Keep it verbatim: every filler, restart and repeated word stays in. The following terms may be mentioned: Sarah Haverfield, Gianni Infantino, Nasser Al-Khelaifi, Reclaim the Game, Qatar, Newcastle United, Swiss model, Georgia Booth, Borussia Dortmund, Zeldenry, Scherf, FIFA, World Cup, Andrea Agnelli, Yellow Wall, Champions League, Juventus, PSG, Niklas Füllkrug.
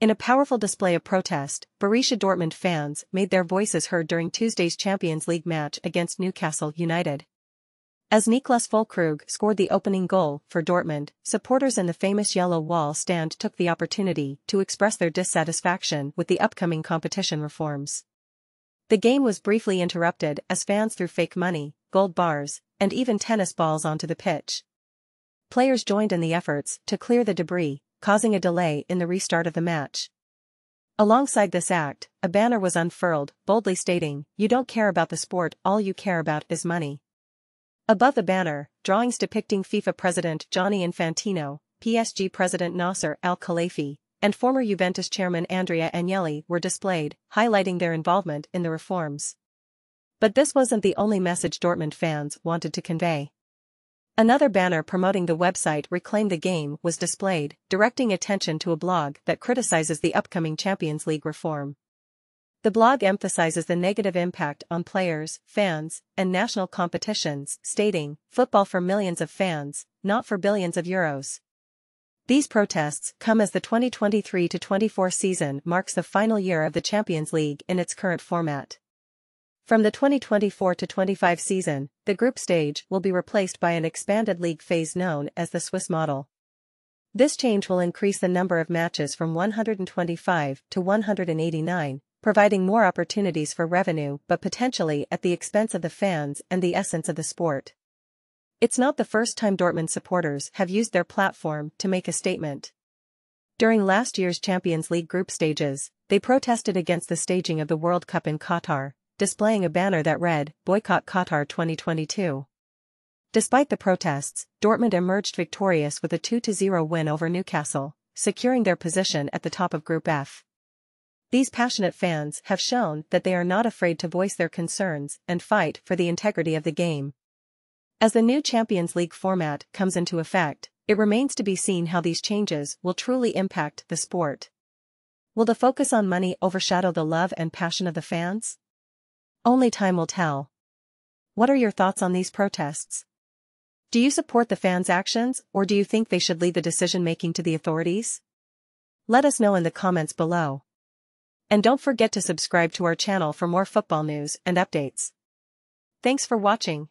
In a powerful display of protest, Borussia Dortmund fans made their voices heard during Tuesday's Champions League match against Newcastle United. As Niklas Füllkrug scored the opening goal for Dortmund, supporters in the famous Yellow Wall stand took the opportunity to express their dissatisfaction with the upcoming competition reforms. The game was briefly interrupted as fans threw fake money, gold bars, and even tennis balls onto the pitch. Players joined in the efforts to clear the debris, causing a delay in the restart of the match. Alongside this act, a banner was unfurled, boldly stating, "You don't care about the sport, all you care about is money." Above the banner, drawings depicting FIFA President Gianni Infantino, P S G President Nasser Al-Khelaifi, and former Juventus chairman Andrea Agnelli were displayed, highlighting their involvement in the reforms. But this wasn't the only message Dortmund fans wanted to convey. Another banner promoting the website Reclaim the Game was displayed, directing attention to a blog that criticizes the upcoming Champions League reform. The blog emphasizes the negative impact on players, fans, and national competitions, stating, "Football for millions of fans, not for billions of euros." These protests come as the twenty twenty-three twenty-four season marks the final year of the Champions League in its current format. From the twenty twenty-four twenty-five season, the group stage will be replaced by an expanded league phase known as the Swiss model. This change will increase the number of matches from one hundred twenty-five to one hundred eighty-nine, providing more opportunities for revenue but potentially at the expense of the fans and the essence of the sport. It's not the first time Dortmund supporters have used their platform to make a statement. During last year's Champions League group stages, they protested against the staging of the World Cup in Qatar, displaying a banner that read, "Boycott Qatar twenty twenty-two. Despite the protests, Dortmund emerged victorious with a two to zero win over Newcastle, securing their position at the top of Group F. These passionate fans have shown that they are not afraid to voice their concerns and fight for the integrity of the game. As the new Champions League format comes into effect, it remains to be seen how these changes will truly impact the sport. Will the focus on money overshadow the love and passion of the fans? Only time will tell. What are your thoughts on these protests? Do you support the fans' actions, or do you think they should leave the decision-making to the authorities? Let us know in the comments below. And don't forget to subscribe to our channel for more football news and updates. Thanks for watching.